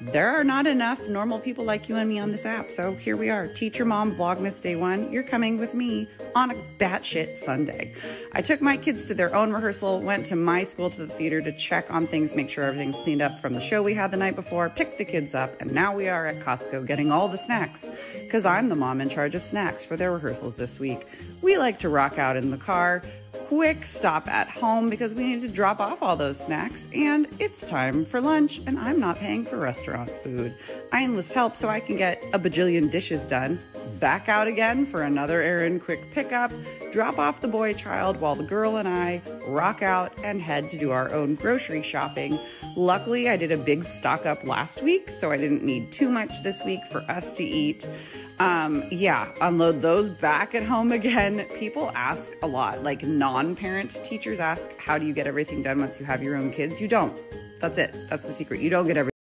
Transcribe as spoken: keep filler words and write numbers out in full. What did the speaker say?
There are not enough normal people like you and me on this app, so here we are. Teach Your Mom Vlogmas Day One. You're coming with me on a batshit Sunday. I took my kids to their own rehearsal, went to my school to the theater to check on things, make sure everything's cleaned up from the show we had the night before, picked the kids up, and now we are at Costco getting all the snacks, because I'm the mom in charge of snacks for their rehearsals this week. We like to rock out in the car. Quick stop at home because we need to drop off all those snacks, and it's time for lunch, and I'm not paying for restaurant food. I enlist help so I can get a bajillion dishes done. Back out again for another errand, quick pickup, drop off the boy child while the girl and I rock out and head to do our own grocery shopping. Luckily, I did a big stock up last week, so I didn't need too much this week for us to eat. Um, yeah, unload those back at home again. People ask a lot, like non-parent teachers ask, how do you get everything done once you have your own kids? You don't. That's it. That's the secret. You don't get everything.